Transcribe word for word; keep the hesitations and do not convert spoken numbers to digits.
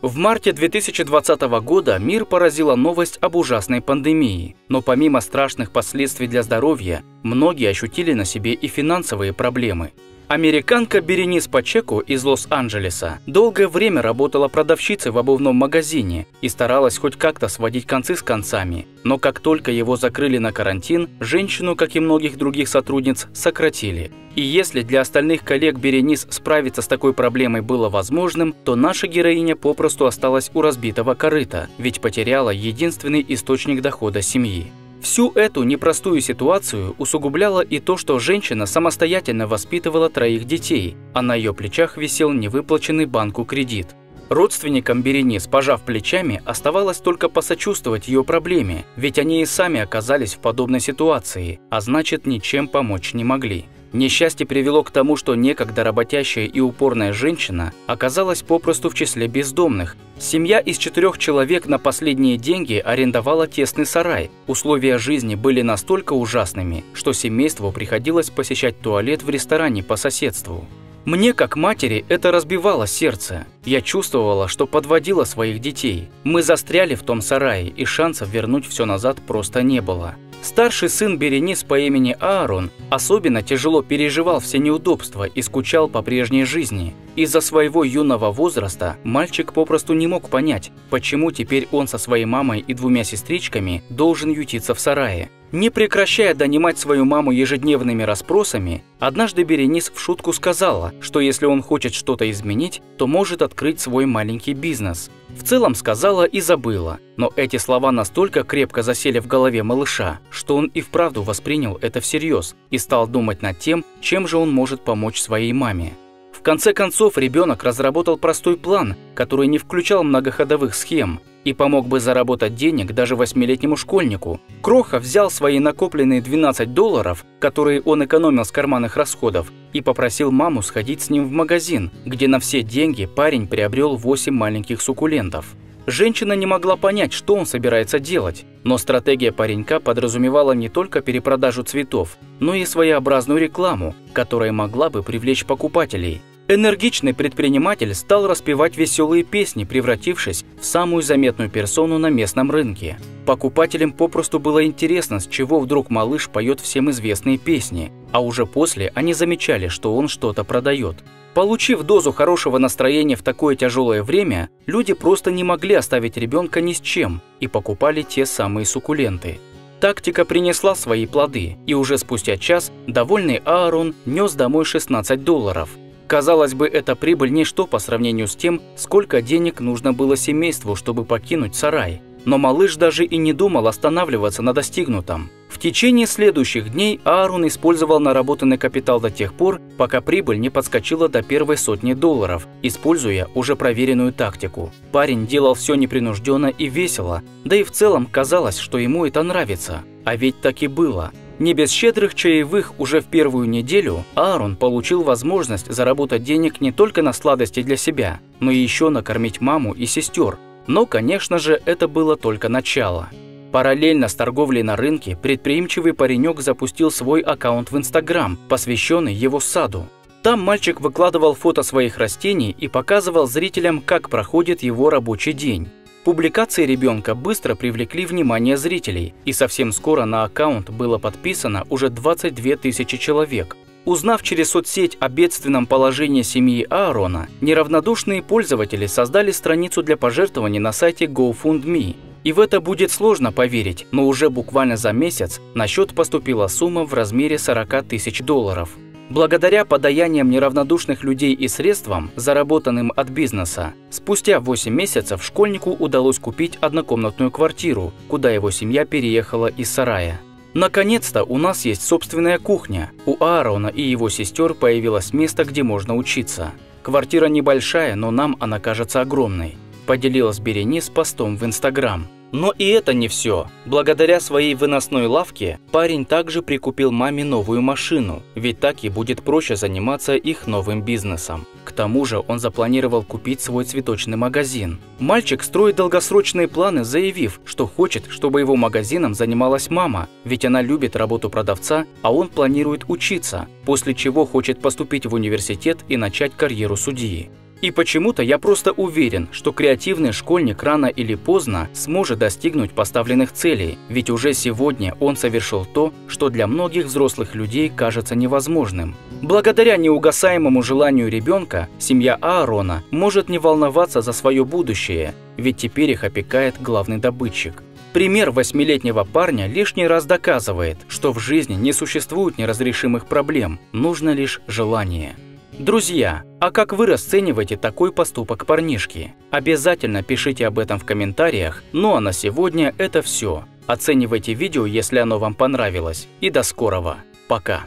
В марте две тысячи двадцатого года мир поразила новость об ужасной пандемии, но помимо страшных последствий для здоровья, многие ощутили на себе и финансовые проблемы. Американка Беренис Пачеку из Лос-Анджелеса долгое время работала продавщицей в обувном магазине и старалась хоть как-то сводить концы с концами, но как только его закрыли на карантин, женщину, как и многих других сотрудниц, сократили. И если для остальных коллег Беренис справиться с такой проблемой было возможным, то наша героиня попросту осталась у разбитого корыта, ведь потеряла единственный источник дохода семьи. Всю эту непростую ситуацию усугубляло и то, что женщина самостоятельно воспитывала троих детей, а на ее плечах висел невыплаченный банку кредит. Родственникам Беренис, пожав плечами, оставалось только посочувствовать ее проблеме, ведь они и сами оказались в подобной ситуации, а значит, ничем помочь не могли. Несчастье привело к тому, что некогда работящая и упорная женщина оказалась попросту в числе бездомных. Семья из четырех человек на последние деньги арендовала тесный сарай. Условия жизни были настолько ужасными, что семейству приходилось посещать туалет в ресторане по соседству. Мне, как матери, это разбивало сердце. Я чувствовала, что подводила своих детей. Мы застряли в том сарае, и шансов вернуть все назад просто не было. Старший сын Беренис по имени Аарон особенно тяжело переживал все неудобства и скучал по прежней жизни. Из-за своего юного возраста мальчик попросту не мог понять, почему теперь он со своей мамой и двумя сестричками должен ютиться в сарае. Не прекращая донимать свою маму ежедневными расспросами, однажды Беренис в шутку сказала, что если он хочет что-то изменить, то может открыть свой маленький бизнес. В целом сказала и забыла, но эти слова настолько крепко засели в голове малыша, что он и вправду воспринял это всерьез и стал думать над тем, чем же он может помочь своей маме. В конце концов, ребенок разработал простой план, который не включал многоходовых схем, и помог бы заработать денег даже восьмилетнему школьнику. Кроха взял свои накопленные двенадцать долларов, которые он экономил с карманных расходов, и попросил маму сходить с ним в магазин, где на все деньги парень приобрел восемь маленьких суккулентов. Женщина не могла понять, что он собирается делать, но стратегия паренька подразумевала не только перепродажу цветов, но и своеобразную рекламу, которая могла бы привлечь покупателей. Энергичный предприниматель стал распевать веселые песни, превратившись в самую заметную персону на местном рынке. Покупателям попросту было интересно, с чего вдруг малыш поет всем известные песни, а уже после они замечали, что он что-то продает. Получив дозу хорошего настроения в такое тяжелое время, люди просто не могли оставить ребенка ни с чем и покупали те самые суккуленты. Тактика принесла свои плоды, и уже спустя час довольный Аарон нес домой шестнадцать долларов. Казалось бы, эта прибыль ничто по сравнению с тем, сколько денег нужно было семейству, чтобы покинуть сарай. Но малыш даже и не думал останавливаться на достигнутом. В течение следующих дней Аарон использовал наработанный капитал до тех пор, пока прибыль не подскочила до первой сотни долларов, используя уже проверенную тактику. Парень делал все непринужденно и весело, да и в целом казалось, что ему это нравится. А ведь так и было. Не без щедрых чаевых уже в первую неделю Аарон получил возможность заработать денег не только на сладости для себя, но и еще накормить маму и сестер. Но, конечно же, это было только начало. Параллельно с торговлей на рынке предприимчивый паренек запустил свой аккаунт в Инстаграм, посвященный его саду. Там мальчик выкладывал фото своих растений и показывал зрителям, как проходит его рабочий день. Публикации ребенка быстро привлекли внимание зрителей, и совсем скоро на аккаунт было подписано уже двадцать две тысячи человек. Узнав через соцсеть о бедственном положении семьи Аарона, неравнодушные пользователи создали страницу для пожертвований на сайте GoFundMe. И в это будет сложно поверить, но уже буквально за месяц на счет поступила сумма в размере сорока тысяч долларов. Благодаря подаяниям неравнодушных людей и средствам, заработанным от бизнеса, спустя восемь месяцев школьнику удалось купить однокомнатную квартиру, куда его семья переехала из сарая. Наконец-то у нас есть собственная кухня. У Аарона и его сестер появилось место, где можно учиться. Квартира небольшая, но нам она кажется огромной. Поделилась Беренис постом в Инстаграм. Но и это не все. Благодаря своей выносной лавке парень также прикупил маме новую машину, ведь так и будет проще заниматься их новым бизнесом. К тому же он запланировал купить свой цветочный магазин. Мальчик строит долгосрочные планы, заявив, что хочет, чтобы его магазином занималась мама, ведь она любит работу продавца, а он планирует учиться, после чего хочет поступить в университет и начать карьеру судьи. И почему-то я просто уверен, что креативный школьник рано или поздно сможет достигнуть поставленных целей, ведь уже сегодня он совершил то, что для многих взрослых людей кажется невозможным. Благодаря неугасаемому желанию ребенка, семья Аарона может не волноваться за свое будущее, ведь теперь их опекает главный добытчик. Пример восьмилетнего парня лишний раз доказывает, что в жизни не существует неразрешимых проблем, нужно лишь желание. Друзья, а как вы расцениваете такой поступок парнишки? Обязательно пишите об этом в комментариях. Ну а на сегодня это все. Оценивайте видео, если оно вам понравилось. И до скорого. Пока.